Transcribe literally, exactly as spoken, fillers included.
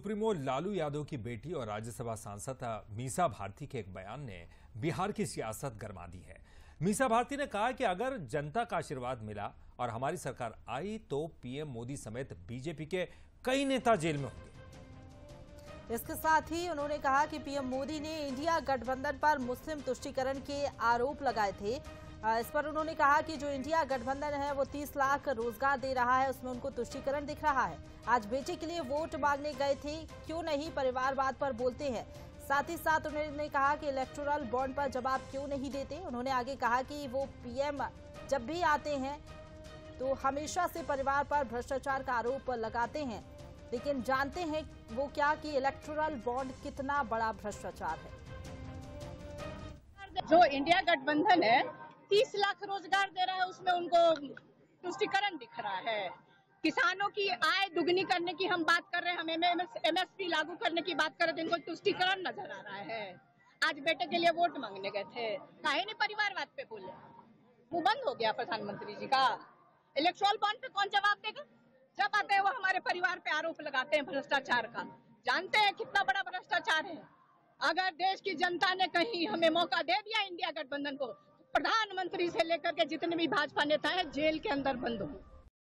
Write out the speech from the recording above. Supremo Lalu Yadav की बेटी और राज्यसभा सांसद मीसा भारती के एक बयान ने बिहार की सियासत गरमा दी है। मीसा भारती ने कहा कि अगर जनता का आशीर्वाद मिला और हमारी सरकार आई तो पीएम मोदी समेत बीजेपी के कई नेता जेल में होंगे। इसके साथ ही उन्होंने कहा कि पीएम मोदी ने इंडिया गठबंधन पर मुस्लिम तुष्टीकरण के आरोप लगाए थे। इस पर उन्होंने कहा कि जो इंडिया गठबंधन है वो तीस लाख रोजगार दे रहा है, उसमें उनको तुष्टीकरण दिख रहा है। आज बेटी के लिए वोट मांगने गए थे, क्यों नहीं परिवारवाद पर बोलते हैं। साथ ही साथ उन्होंने कहा कि इलेक्टोरल बॉन्ड पर जवाब क्यों नहीं देते। उन्होंने आगे कहा कि वो पीएम जब भी आते हैं तो हमेशा से परिवार पर भ्रष्टाचार का आरोप लगाते हैं, लेकिन जानते हैं वो क्या कि इलेक्टोरल बॉन्ड कितना बड़ा भ्रष्टाचार है। जो इंडिया गठबंधन है तीस लाख रोजगार दे रहा है, उसमें उनको तुष्टीकरण दिख रहा है। किसानों की आय दुगनी करने की हम बात कर रहे हैं, हम एमएसपी लागू करने की बात कर रहे थे, इनको तुष्टीकरण नजर आ रहा है। आज बेटे के लिए वोट मांगने गए थे, काहे नहीं परिवारवाद पे बोले, वो बंद हो गया प्रधानमंत्री जी का। इलेक्टोरल बॉन्ड पे कौन जवाब देगा। जब आते हैं वो हमारे परिवार पे आरोप लगाते हैं भ्रष्टाचार का। जानते हैं कितना बड़ा भ्रष्टाचार है। अगर देश की जनता ने कहीं हमें मौका दे दिया इंडिया गठबंधन को, प्रधानमंत्री से लेकर के जितने भी भाजपा नेता है जेल के अंदर बंद हो।